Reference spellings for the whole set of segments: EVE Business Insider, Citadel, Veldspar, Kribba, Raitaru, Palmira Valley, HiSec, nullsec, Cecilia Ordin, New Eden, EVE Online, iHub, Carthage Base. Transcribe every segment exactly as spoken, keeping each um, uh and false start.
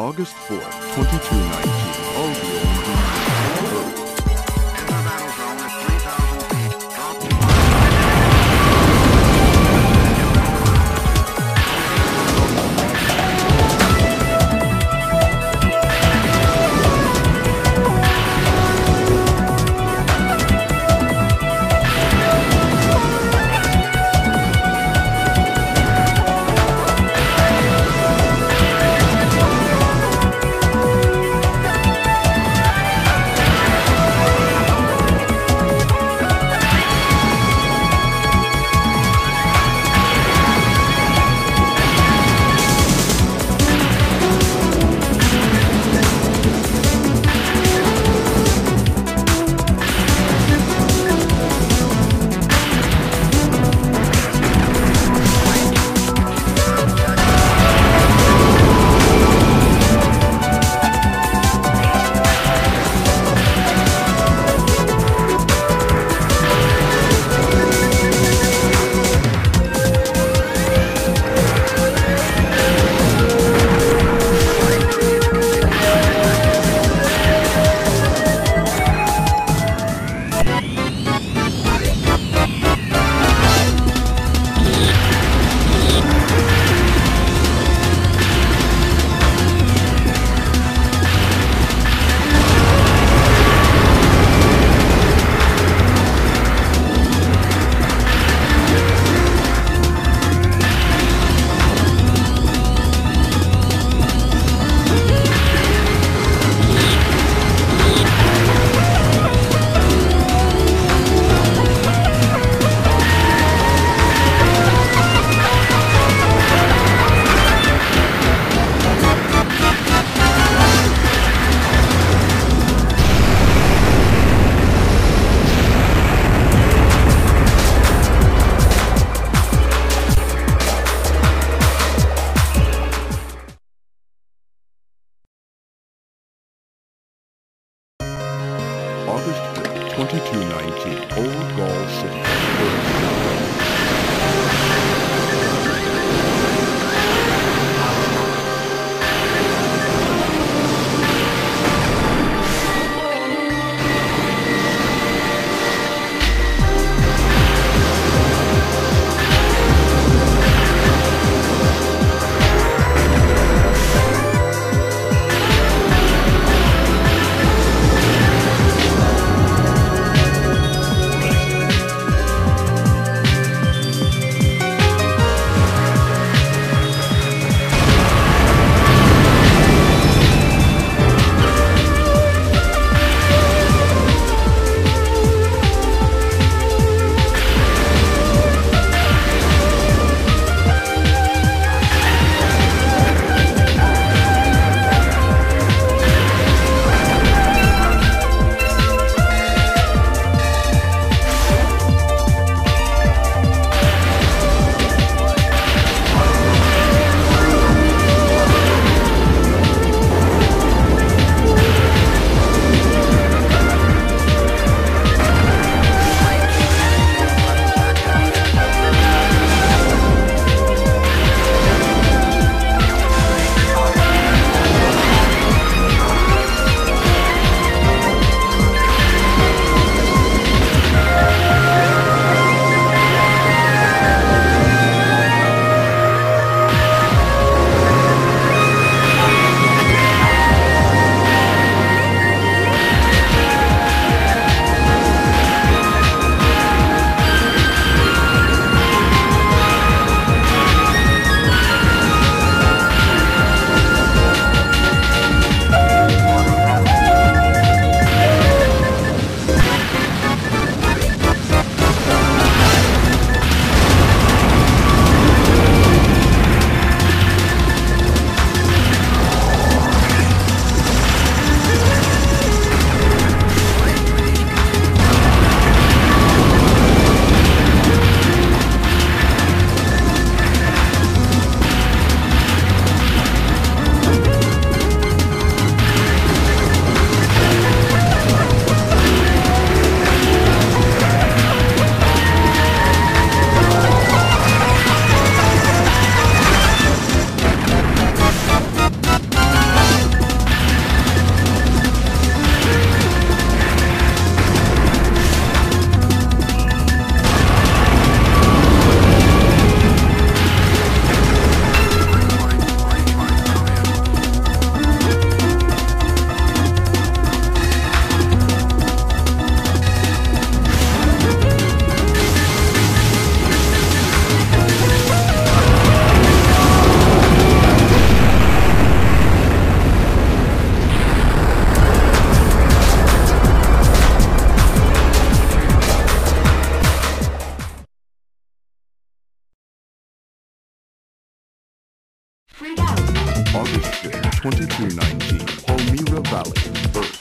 August fourth, twenty-two nineteen. August twenty-two nineteen, Old Gaul City. twenty-two nineteen, Palmira Valley, first.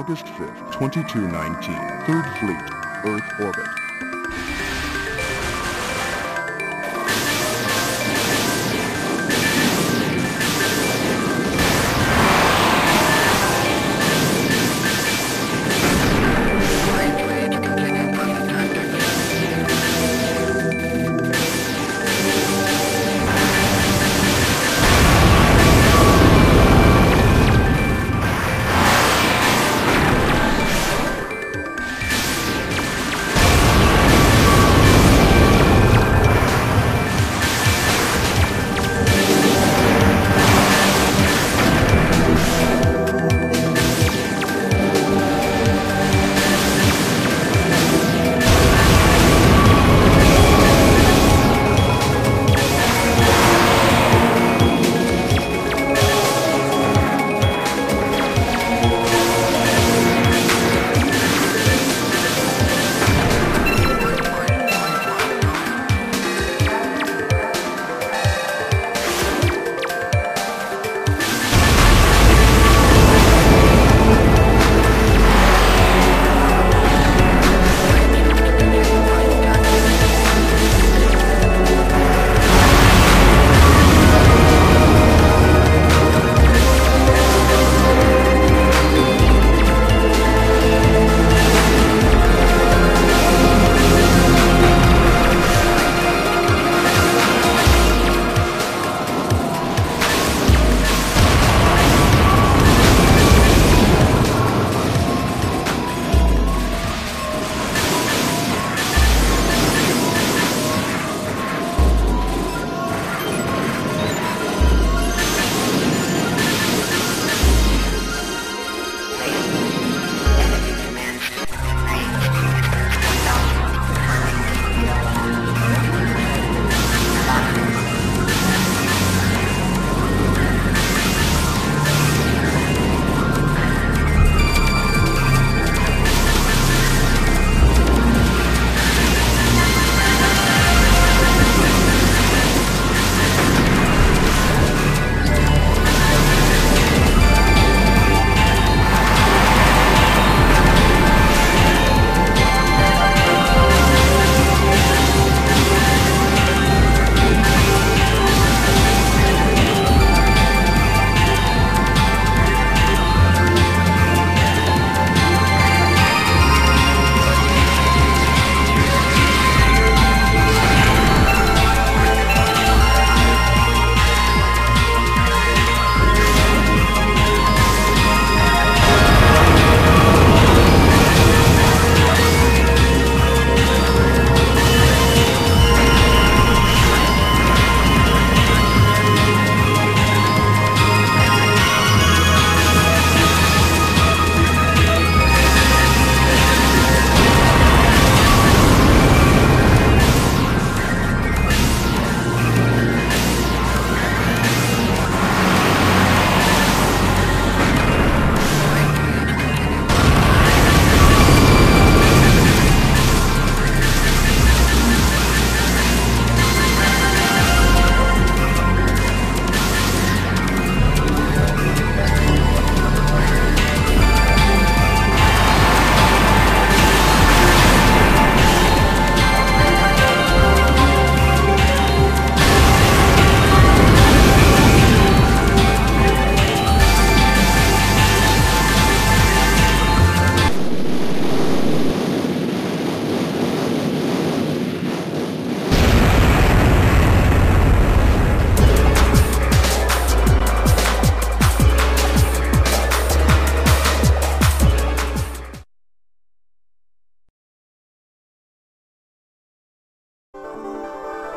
August fifth, twenty-two nineteen, Third Fleet, Earth Orbit.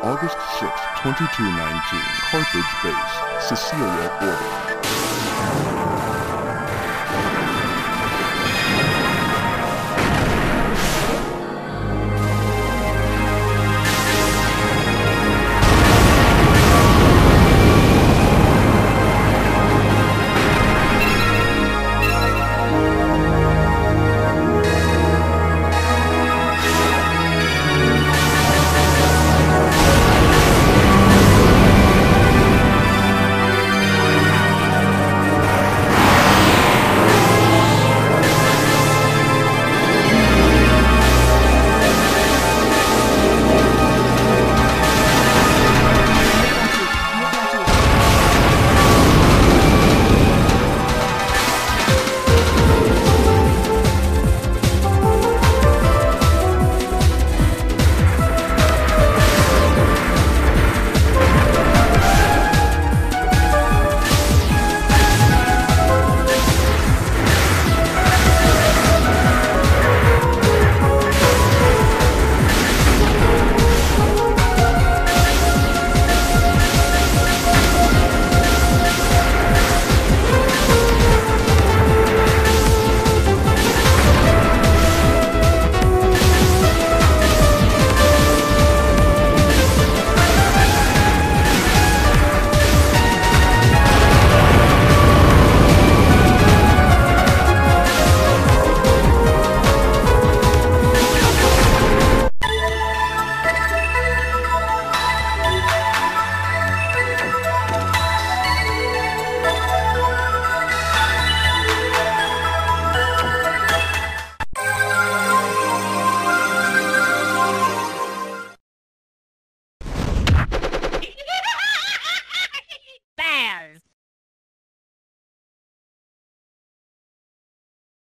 August sixth, twenty-two nineteen, Carthage Base, Cecilia Ordin.